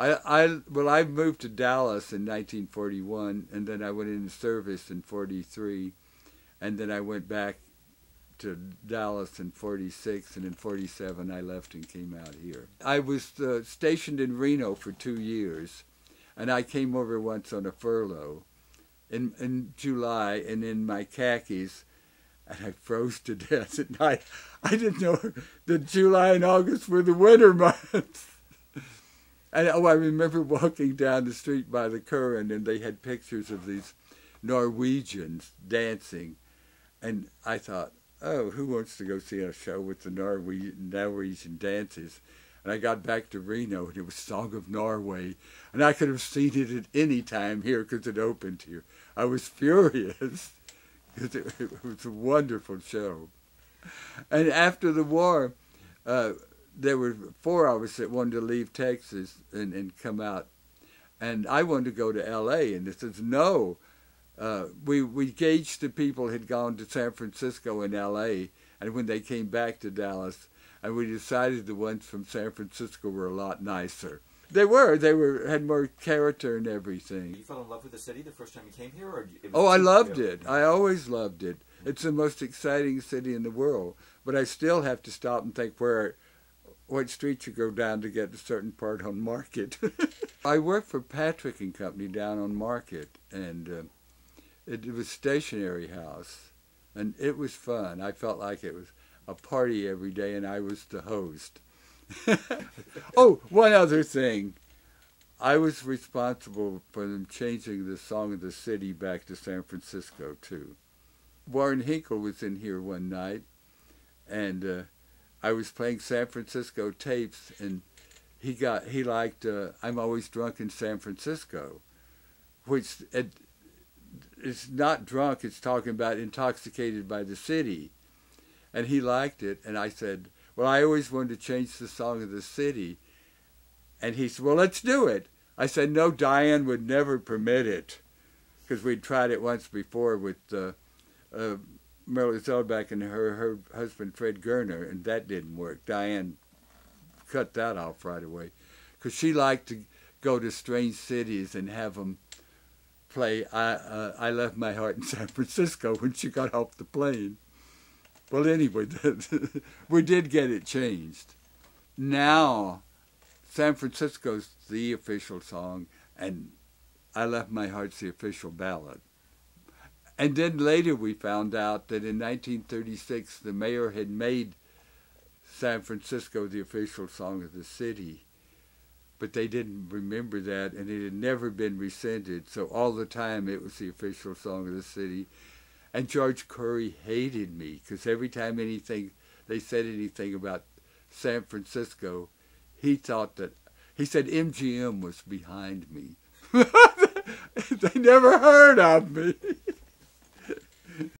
I moved to Dallas in 1941, and then I went into service in 43, and then I went back to Dallas in 46, and in 47 I left and came out here. I was stationed in Reno for 2 years, and I came over once on a furlough in July, and in my khakis, and I froze to death at night. I didn't know that July and August were the winter months. And oh, I remember walking down the street by the current, and they had pictures of these Norwegians dancing, and I thought, oh, who wants to go see a show with the Norwegian dances? And I got back to Reno, and it was Song of Norway, and I could have seen it at any time here because it opened here. I was furious because it was a wonderful show. And after the war, there were 4 of us that wanted to leave Texas and come out, and I wanted to go to L.A., and they says no. We gauged the people had gone to San Francisco and L.A., and when they came back to Dallas, and we decided the ones from San Francisco were a lot nicer. They had more character and everything. You fell in love with the city the first time you came here? Or it was I loved it. I always loved it. It's the most exciting city in the world, but I still have to stop and think what street you go down to get a certain part on Market. I worked for Patrick and Company down on Market, and it was a stationery house, and it was fun. I felt like it was a party every day, and I was the host. Oh, one other thing. I was responsible for them changing the Song of the City back to San Francisco, too. Warren Hinkle was in here one night, and I was playing San Francisco tapes, and he liked "I'm Always Drunk in San Francisco," which it's not drunk, it's talking about intoxicated by the city. And he liked it, and I said, well, I always wanted to change the Song of the City. And he said, well, let's do it. I said, no, Dianne would never permit it, because we'd tried it once before with Merle Zellbeck and her husband, Fred Gurner, and that didn't work. Dianne cut that off right away, because she liked to go to strange cities and have them play I Left My Heart in San Francisco when she got off the plane. Well, anyway, we did get it changed. Now, San Francisco's the official song, and I Left My Heart's the official ballad. And then later we found out that in 1936, the mayor had made San Francisco the official song of the city, but they didn't remember that, and it had never been rescinded, so all the time it was the official song of the city. And George Cory hated me, because every time they said anything about San Francisco, he said MGM was behind me. They never heard of me.